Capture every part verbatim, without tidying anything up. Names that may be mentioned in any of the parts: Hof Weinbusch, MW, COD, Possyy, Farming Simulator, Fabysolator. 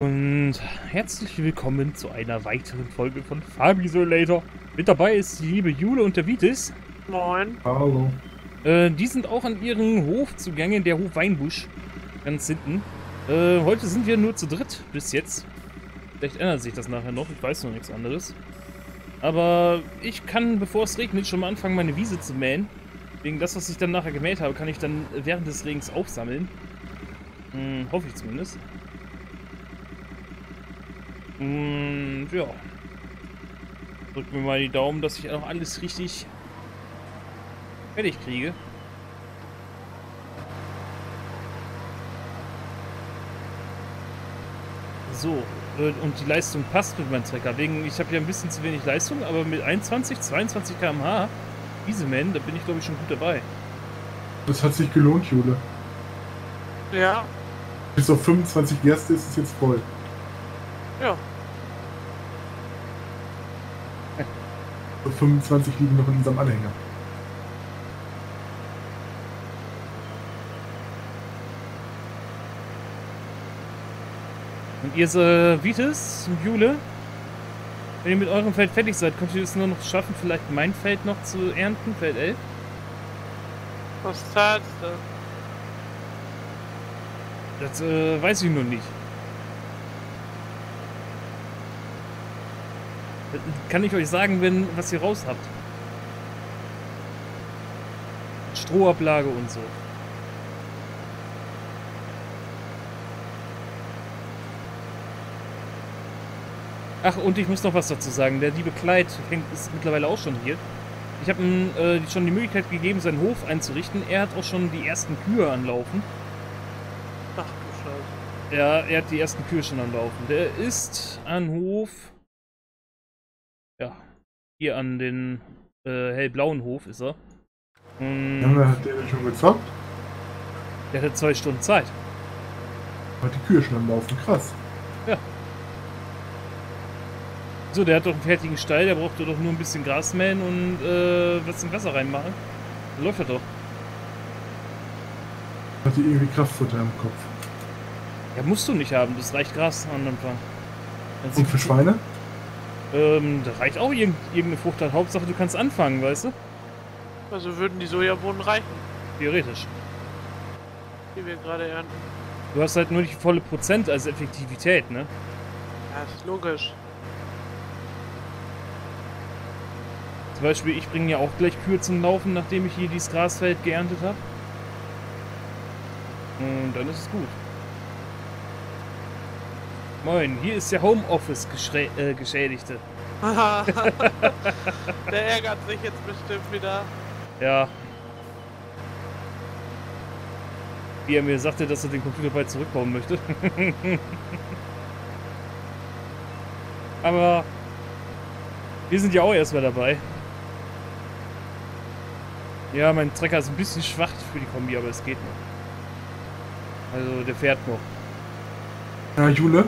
Und herzlich willkommen zu einer weiteren Folge von Fabysolator. Mit dabei ist die liebe Jule und der Vitis. Moin. Hallo. Äh, die sind auch an ihren Hof zugange, der Hof Weinbusch, ganz hinten. Äh, heute sind wir nur zu dritt bis jetzt. Vielleicht ändert sich das nachher noch, ich weiß noch nichts anderes. Aber ich kann, bevor es regnet, schon mal anfangen, meine Wiese zu mähen. Wegen das, was ich dann nachher gemäht habe, kann ich dann während des Regens aufsammeln. Hm, hoffe ich zumindest. Und ja, drücken wir mal die Daumen, dass ich auch alles richtig fertig kriege. So, und die Leistung passt mit meinem Trecker. Wegen, ich habe ja ein bisschen zu wenig Leistung, aber mit einundzwanzig, zweiundzwanzig Kilometer pro Stunde, diese Man, da bin ich glaube ich schon gut dabei. Das hat sich gelohnt, Jule. Ja. Bis auf fünfundzwanzig Gerste ist es jetzt voll. Ja. fünfundzwanzig liegen noch in unserem Anhänger. Und ihr, äh, Vitis und Jule, wenn ihr mit eurem Feld fertig seid, könnt ihr es nur noch schaffen, vielleicht mein Feld noch zu ernten, Feld elf? Was zahlst du? Das äh, weiß ich noch nicht. Kann ich euch sagen, wenn was ihr raus habt. Strohablage und so. Ach, und ich muss noch was dazu sagen. Der liebe Clyde ist mittlerweile auch schon hier. Ich habe ihm äh, schon die Möglichkeit gegeben, seinen Hof einzurichten. Er hat auch schon die ersten Kühe anlaufen. Ach du Scheiße. Ja, er hat die ersten Kühe schon anlaufen. Der ist an Hof... Ja, hier an den äh, hellblauen Hof ist er. Und ja, hat der denn schon gezockt? Der hatte zwei Stunden Zeit. Hat die Kühe schon am Laufen, krass. Ja. So, der hat doch einen fertigen Stall, der brauchte doch nur ein bisschen Gras mähen und äh, was in Wasser reinmachen. Da läuft er doch. Hat die irgendwie Kraftfutter im Kopf? Ja, musst du nicht haben, das reicht Gras am Anfang. Und für Schweine? Ähm, da reicht auch irgendeine Frucht an. Hauptsache, du kannst anfangen, weißt du? Also würden die Sojabohnen reichen? Theoretisch. Die wir gerade ernten. Du hast halt nur nicht volle Prozent als Effektivität, ne? Ja, ist logisch. Zum Beispiel, ich bringe ja auch gleich Kühe zum Laufen, nachdem ich hier dieses Grasfeld geerntet habe. Und dann ist es gut. Moin, hier ist der Homeoffice-Geschädigte. Äh, der ärgert sich jetzt bestimmt wieder. Ja. Wie er mir sagte, dass er den Computer bald zurückbauen möchte. Aber wir sind ja auch erstmal dabei. Ja, mein Trecker ist ein bisschen schwach für die Kombi, aber es geht noch. Also der fährt noch. Ja, Jule?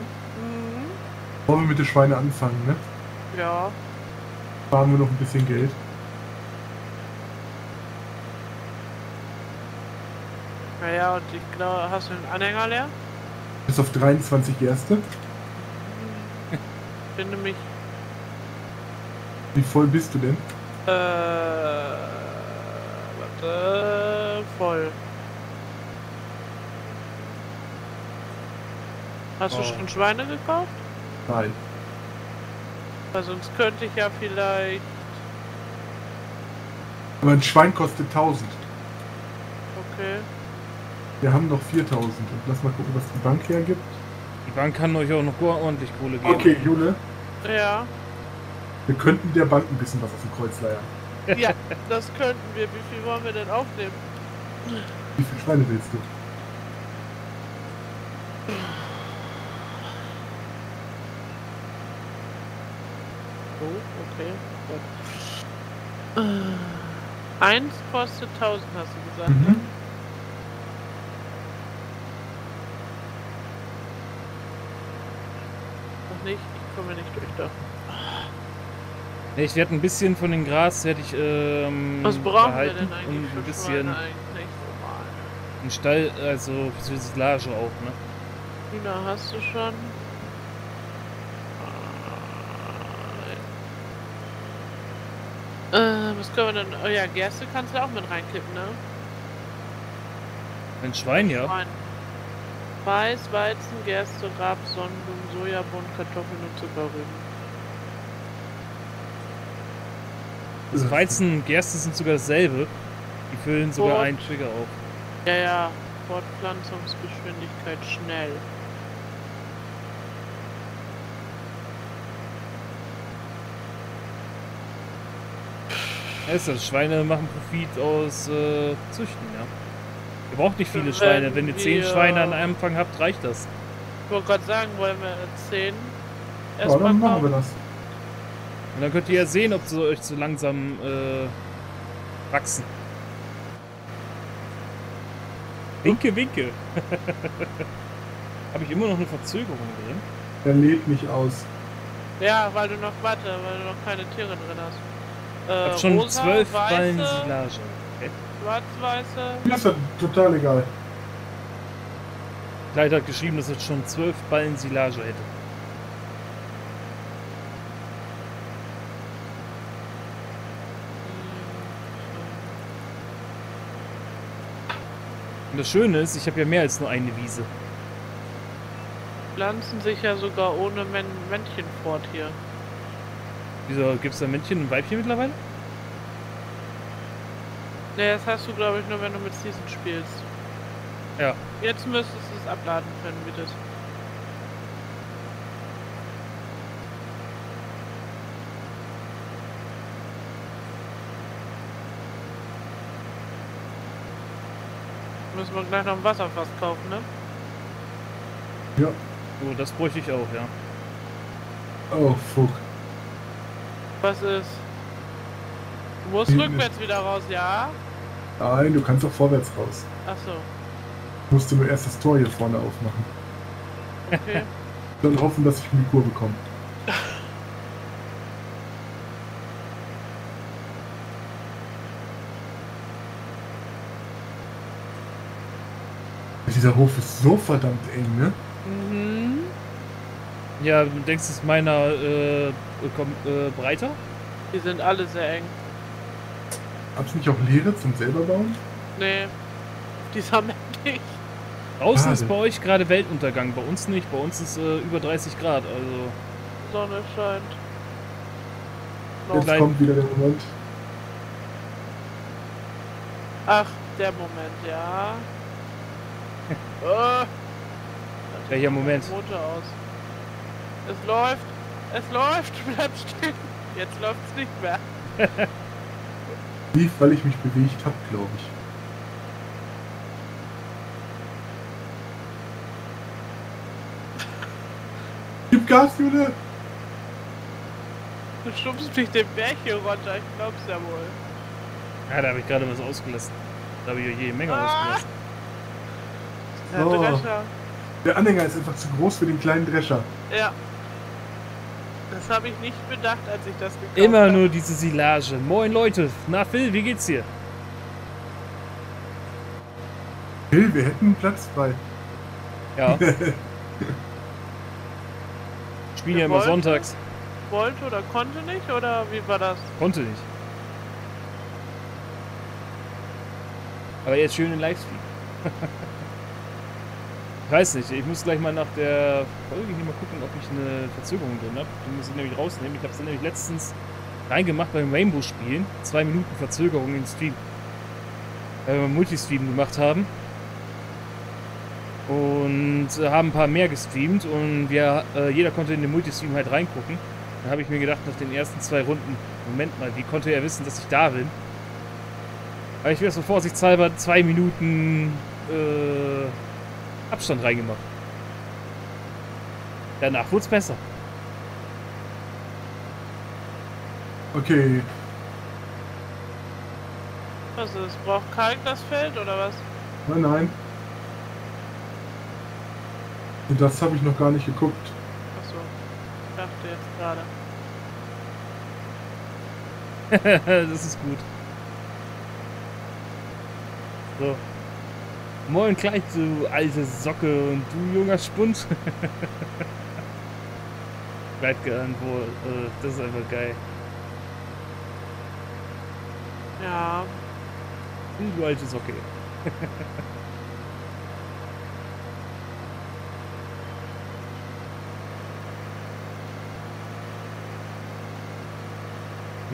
Wollen wir mit den Schweinen anfangen, ne? Ja. Sparen wir noch ein bisschen Geld. Naja, und ich glaube, hast du den Anhänger leer? Bis auf dreiundzwanzig Gerste. Finde mich. Wie voll bist du denn? Äh. Warte. Voll. Hast oh. du schon Schweine gekauft? Nein. Weil sonst könnte ich ja vielleicht... Aber ein Schwein kostet tausend. Okay. Wir haben noch viertausend. Und lass mal gucken, was die Bank hergibt. Die Bank kann euch auch noch ordentlich Kohle geben. Okay, Jule. Ja. Wir könnten der Bank ein bisschen was auf dem Kreuz leiern. Ja, das könnten wir. Wie viel wollen wir denn aufnehmen? Wie viele Schweine willst du? Oh, okay. Gut. Eins kostet tausend, hast du gesagt. Mhm. Ne? Noch nicht, ich komme nicht durch da. Ich werde ein bisschen von dem Gras, werde ich ähm, was brauchen wir denn eigentlich und ein bisschen eigentlich? Ein Stall, also für Silage auch, ne? Hühner hast du schon. das können wir dann. Oh ja, Gerste kannst du auch mit reinkippen, ne? Ein Schwein, ja. Schwein. Mais, Weizen, Gerste, Raps, Sonnenblumen, Sojabohnen, Kartoffeln und Zuckerrüben. Das Weizen und Gerste sind sogar dasselbe. Die füllen sogar Fort einen Trigger auf. Ja, ja. Fortpflanzungsgeschwindigkeit schnell. Also, Schweine machen Profit aus äh, Züchten, ja. Ihr braucht nicht viele wenn Schweine. Wenn ihr zehn Schweine an einem Fang habt, reicht das. Ich wollte gerade sagen, wollen wir zehn erstmal ja, dann machen wir das. Und dann könnt ihr ja sehen, ob sie euch zu langsam äh, wachsen. Winke, winke. Habe ich immer noch eine Verzögerung drin? Er lebt mich aus. Ja, weil du noch, warte, weil du noch keine Tiere drin hast. Äh, ich hab schon zwölf Ballen Silage. Okay. Schwarz-weiße. Das ist total egal. Leider hat geschrieben, dass es schon zwölf Ballen Silage hätte. Und das Schöne ist, ich habe ja mehr als nur eine Wiese. Pflanzen sich ja sogar ohne Män Männchen fort hier. Wieso, gibt es da Männchen und Weibchen mittlerweile? Ne, das hast du glaube ich nur, wenn du mit Season spielst. Ja. Jetzt müsstest du es abladen können, bitte. Müssen wir gleich noch ein Wasserfass kaufen, ne? Ja. Oh, das bräuchte ich auch, ja. Oh, fuck. Was ist? Du musst Hinten rückwärts ist. wieder raus, ja? Nein, du kannst doch vorwärts raus. Ach so. Musst du mir erst das Tor hier vorne aufmachen. Okay. Dann hoffen, dass ich in die Kurve komme. Dieser Hof ist so verdammt eng, ne? Mhm. Ja, du denkst, ist meiner äh, äh, breiter? Die sind alle sehr eng. Hab's nicht auch leere zum selber bauen? Nee, die sammeln nicht. Außen Gerade. ist bei euch gerade Weltuntergang, bei uns nicht. Bei uns ist äh, über dreißig Grad, also... Sonne scheint. No. Jetzt kommt wieder der Moment. Ach, der Moment, ja. Oh. Ja, hier, Moment. Motor aus. Es läuft! Es läuft! Bleib stehen! Jetzt läuft's nicht mehr. Lief, weil ich mich bewegt habe, glaube ich. Gib Gas, Jude! Du schubst mich den Berg hier runter, ich glaub's ja wohl. Ja, da habe ich gerade was ausgelassen. Da habe ich jede Menge ah. ausgelassen. Der oh. Drescher. Der Anhänger ist einfach zu groß für den kleinen Drescher. Ja. Das habe ich nicht bedacht, als ich das gekauft habe. Immer hab. nur diese Silage. Moin Leute. Na Phil, wie geht's dir? Phil, wir hätten Platz frei. Ja. Spielen ja immer wollte, sonntags. Wollte oder konnte nicht? Oder wie war das? Konnte nicht. Aber jetzt schön in Livestream. Ich weiß nicht, ich muss gleich mal nach der Folge hier mal gucken, ob ich eine Verzögerung drin habe. Die muss ich nämlich rausnehmen. Ich habe sie nämlich letztens reingemacht beim Rainbow-Spielen. Zwei Minuten Verzögerung im Stream. Weil wir Multistream gemacht haben. Und haben ein paar mehr gestreamt und wir, äh, jeder konnte in den Multistream halt reingucken. Dann habe ich mir gedacht, nach den ersten zwei Runden, Moment mal, wie konnte er wissen, dass ich da bin? Aber ich werde so vorsichtshalber zwei Minuten äh, Abstand reingemacht. Danach wurde es besser. Okay. Was ist? Braucht Kalk das Feld oder was? Nein, nein. Und das habe ich noch gar nicht geguckt. Achso. Ich dachte jetzt gerade. Das ist gut. So. Moin Kleid, du alte Socke und du junger Spund. Kleid geantwortet, das ist einfach geil. Ja. Du alte Socke.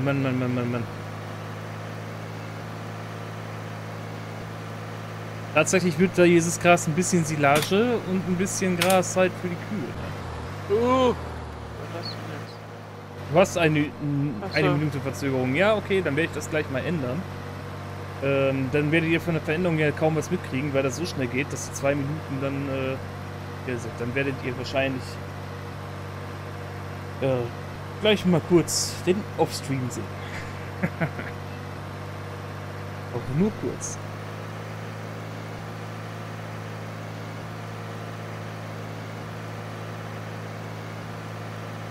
Mann, Mann, Mann, Mann, Mann. Tatsächlich wird da dieses Gras ein bisschen Silage und ein bisschen Gras halt für die Kühe. Oh! Was hast du jetzt? Du hast eine, eine Minute Verzögerung. Ja, okay, dann werde ich das gleich mal ändern. Ähm, dann werdet ihr von der Veränderung ja kaum was mitkriegen, weil das so schnell geht, dass die zwei Minuten dann... Äh, ja, dann werdet ihr wahrscheinlich... Äh, gleich mal kurz den Offstream sehen. Auch nur kurz.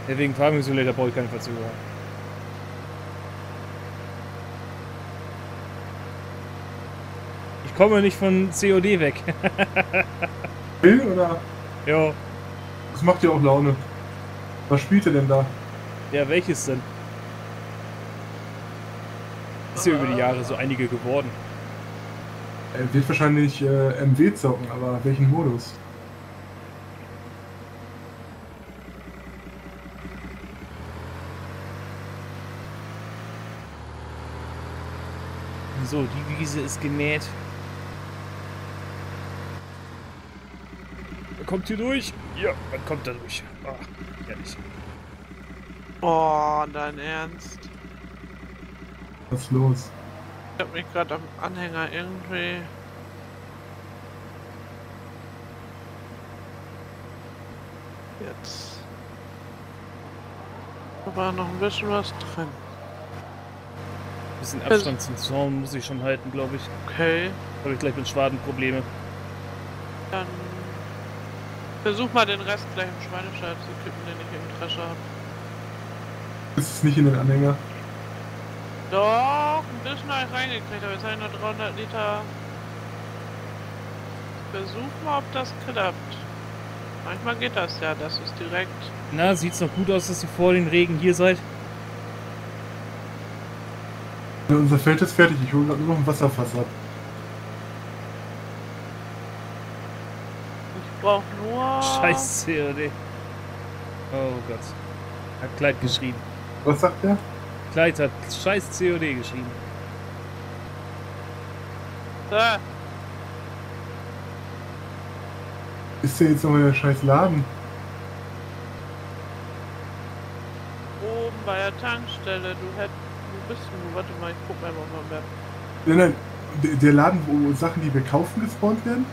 Ja, wegen Farming Simulator brauche ich keine Verzögerung. Ich komme nicht von C O D weg. Will oder? Ja. Das macht ja auch Laune. Was spielt ihr denn da? Ja, welches denn? Ist ja über die Jahre so einige geworden. Er wird wahrscheinlich äh, M W zocken, aber welchen Modus? So, die Wiese ist gemäht. Wer kommt hier durch? Ja, man kommt da durch. Ach, ehrlich. Oh, dein Ernst? Was ist los? Ich hab mich gerade am Anhänger irgendwie... Jetzt... Da war noch ein bisschen was drin. Ein bisschen Abstand zum Zaun muss ich schon halten, glaube ich. Okay. Habe ich gleich mit Schwadenprobleme. Dann... Versuch mal den Rest gleich im Schweineschalb zu kippen, den ich im Drescher habe. Ist es nicht in den Anhänger? Doch, ein bisschen habe ich reingekriegt, aber jetzt habe ich nur dreihundert Liter. Versuch mal, ob das klappt. Manchmal geht das ja, das ist direkt. Na, sieht's noch gut aus, dass ihr vor den Regen hier seid? Ja, unser Feld ist fertig, ich hole nur noch ein Wasserfass ab. Ich brauche nur... Scheiß C O D. Oh Gott. Hat Kleid geschrieben. Was sagt der? Kleid hat scheiß C O D geschrieben. Da. Ist der jetzt nochmal der scheiß Laden? Oben bei der Tankstelle, du hättest. Wo bist du? Warte mal, ich guck einfach mal mehr. Nein, nein, der Laden, wo Sachen, die wir kaufen, gespawnt werden?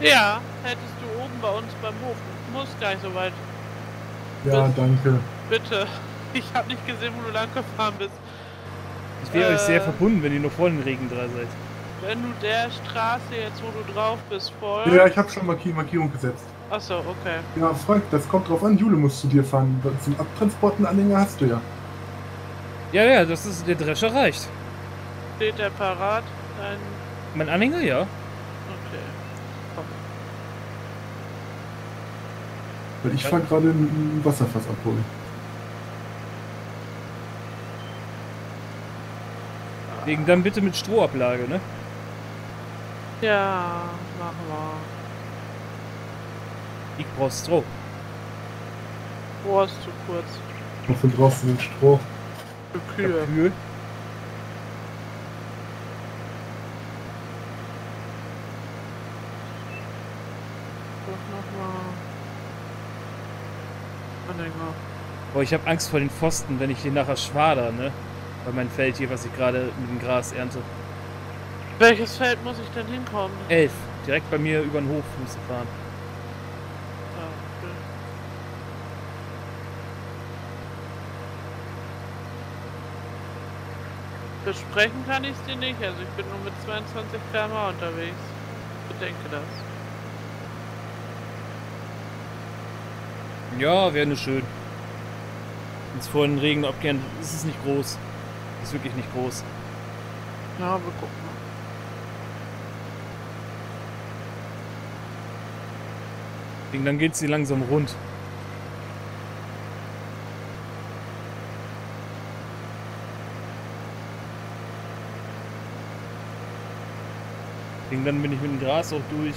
Ja, hättest du oben bei uns beim Hof. Du musst gar nicht so weit. Ja, bist. Danke. Bitte. Ich habe nicht gesehen, wo du lang gefahren bist. Ich wäre äh, euch sehr verbunden, wenn ihr nur vor dem Regen dran seid. Wenn du der Straße jetzt, wo du drauf bist, folgst... Ja, ich habe schon Marki Markierung gesetzt. Achso, okay. Ja, Frank, das kommt drauf an. Jule muss zu dir fahren. Zum Abtransporten Anhänger hast du ja. Ja, ja, das ist... Der Drescher reicht. Steht der parat? Dein... Mein Anhänger, ja. Weil ich fahre gerade ein Wasserfass abholen. Wegen dann bitte mit Strohablage, ne? Ja, machen wir. Ich brauch Stroh. Stroh ist zu kurz. Wofür brauchst du denn Stroh? Für Kühe. Für Kühe. Boah, ich habe Angst vor den Pfosten, wenn ich hier nachher schwader, ne? Bei meinem Feld hier, was ich gerade mit dem Gras ernte. Welches Feld muss ich denn hinkommen? Elf. Direkt bei mir über den Hof muss ich fahren. Ah, okay. Besprechen kann ich es dir nicht, also ich bin nur mit zweiundzwanzig Kilometer pro Stunde unterwegs. Bedenke das. Ja, wäre nur schön. Wenn es vorhin Regen abgehend ist, ist es nicht groß. Ist wirklich nicht groß. Ja, wir gucken mal. Deswegen, dann geht es hier langsam rund. Dann bin ich mit dem Gras auch durch.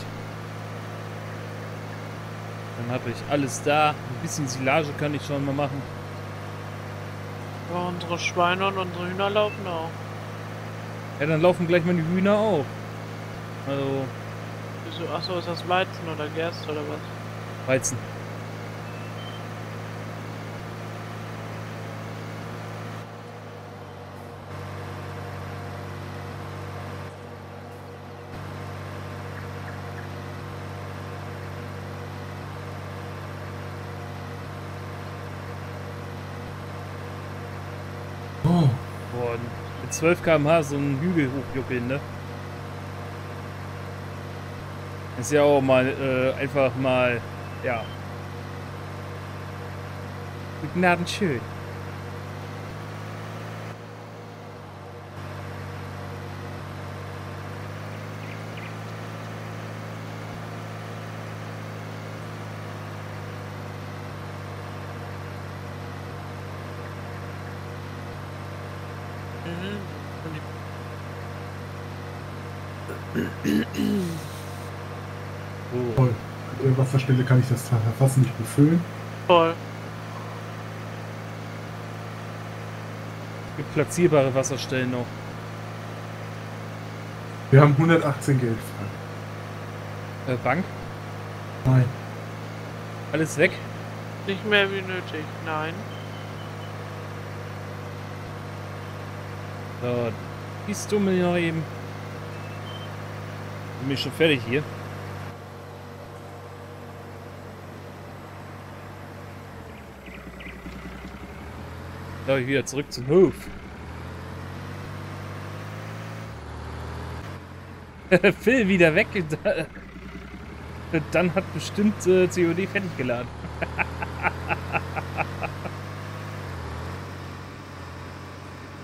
Dann habe ich alles da. Ein bisschen Silage kann ich schon mal machen. Ja, unsere Schweine und unsere Hühner laufen auch. Ja, dann laufen gleich mal die Hühner auch. Also... Achso, ist das Weizen oder Gerste oder was? Weizen. Oh. Boah, mit zwölf Kilometer pro Stunde so einen Hügel hochjuppeln, ne? Ist ja auch mal äh, einfach mal, ja. Guten Abend, schön. Stelle kann ich das Fass nicht befüllen. Voll. Es gibt platzierbare Wasserstellen noch. Wir haben hundertachtzehn Geld frei. Äh, Bank? Nein. Alles weg? Nicht mehr wie nötig, nein. So, bist du mir noch eben? Bin ich schon fertig hier? Darf ich wieder zurück zum Hof? Phil wieder weg. Dann hat bestimmt äh, C O D fertig geladen.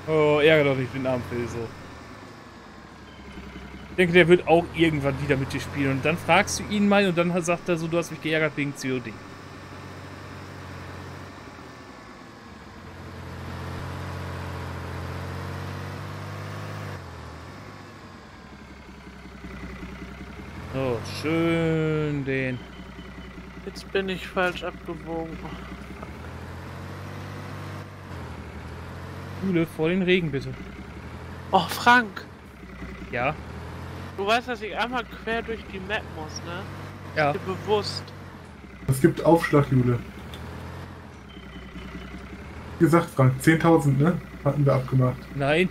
Oh, ärger doch nicht den armen Phil so. Ich denke, der wird auch irgendwann wieder mit dir spielen. Und dann fragst du ihn mal und dann sagt er so, du hast mich geärgert wegen C O D. Schön den. Jetzt bin ich falsch abgebogen. Kühle vor den Regen, bitte. Oh, Frank. Ja? Du weißt, dass ich einmal quer durch die Map muss, ne? Ja. Ich bin bewusst. Es gibt Aufschlag, Jule. Wie gesagt, Frank, zehntausend, ne? Hatten wir abgemacht. Nein,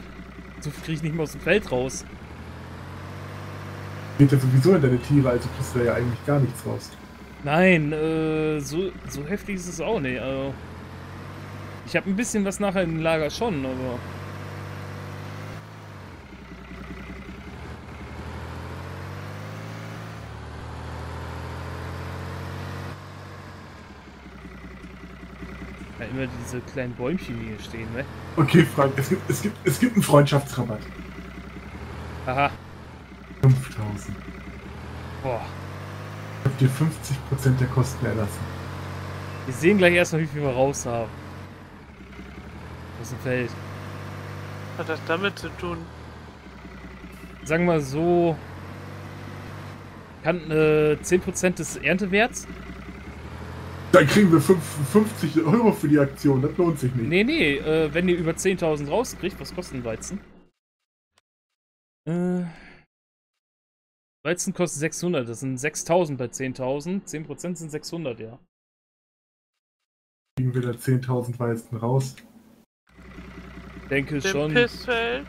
so krieg ich nicht mehr aus dem Feld raus. Geht ja sowieso in deine Tiere, also kriegst du da ja eigentlich gar nichts raus. Nein, äh, so, so heftig ist es auch nicht. Also ich habe ein bisschen was nachher im Lager schon, aber... Ja, immer diese kleinen Bäumchen, die hier stehen, ne? Okay, Frank, es gibt, es gibt, es gibt einen Freundschaftsrabatt. Aha. fünftausend. Boah. Ich hab dir fünfzig Prozent der Kosten erlassen. Wir sehen gleich erstmal, wie viel wir raus haben. Aus dem Feld. Was hat das damit zu tun? Sagen wir so. Kann äh, zehn Prozent des Erntewerts? Dann kriegen wir fünfzig Euro für die Aktion, das lohnt sich nicht. Nee, nee, äh, wenn ihr über zehntausend rauskriegt, was kostet ein Weizen? Äh. Weizen kostet sechshundert, das sind sechstausend bei zehntausend. zehn Prozent sind sechshundert, ja. Kriegen wir da zehntausend Weizen raus? Denke schon. Pissfeld.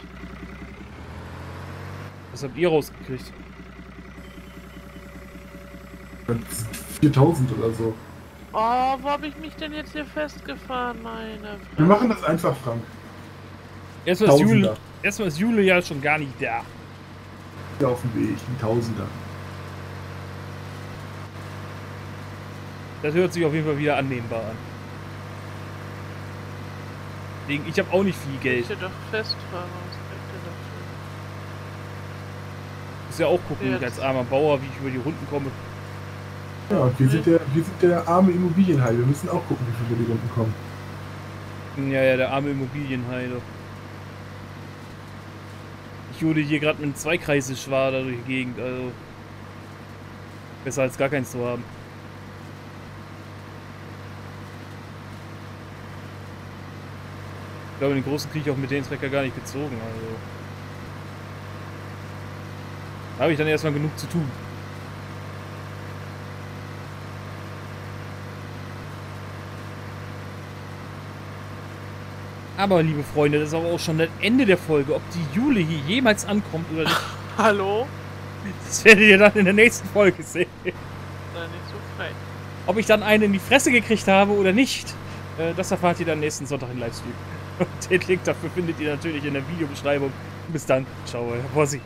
Was habt ihr rausgekriegt? viertausend oder so. Oh, wo hab ich mich denn jetzt hier festgefahren, meine Frau? Wir machen das einfach, Frank. Erstmal ist Jule, erstmal ist Jule ja schon gar nicht da. Auf dem Weg, ein Tausender. Das hört sich auf jeden Fall wieder annehmbar an. Ich habe auch nicht viel Geld. Ich hätte doch festfahren, muss ja auch gucken, ja, als armer Bauer, wie ich über die Runden komme. Ja, wir sind der, wir sind der arme Immobilienhai. Wir müssen auch gucken, wie wir über die Runden kommen. Ja, ja, der arme Immobilienhai. Ich Jude hier gerade mit zwei Kreisen schwar durch die Gegend, also besser als gar keins zu haben. Ich glaube, den großen kriege ich auch mit dem Trecker gar nicht gezogen, also da habe ich dann erstmal genug zu tun. Aber, liebe Freunde, das ist aber auch schon das Ende der Folge. Ob die Jule hier jemals ankommt oder nicht. Hallo? Das werdet ihr dann in der nächsten Folge sehen. Na, nicht so frei. Ob ich dann einen in die Fresse gekriegt habe oder nicht, das erfahrt ihr dann nächsten Sonntag im Livestream. Und den Link dafür findet ihr natürlich in der Videobeschreibung. Bis dann. Ciao, euer Possyy.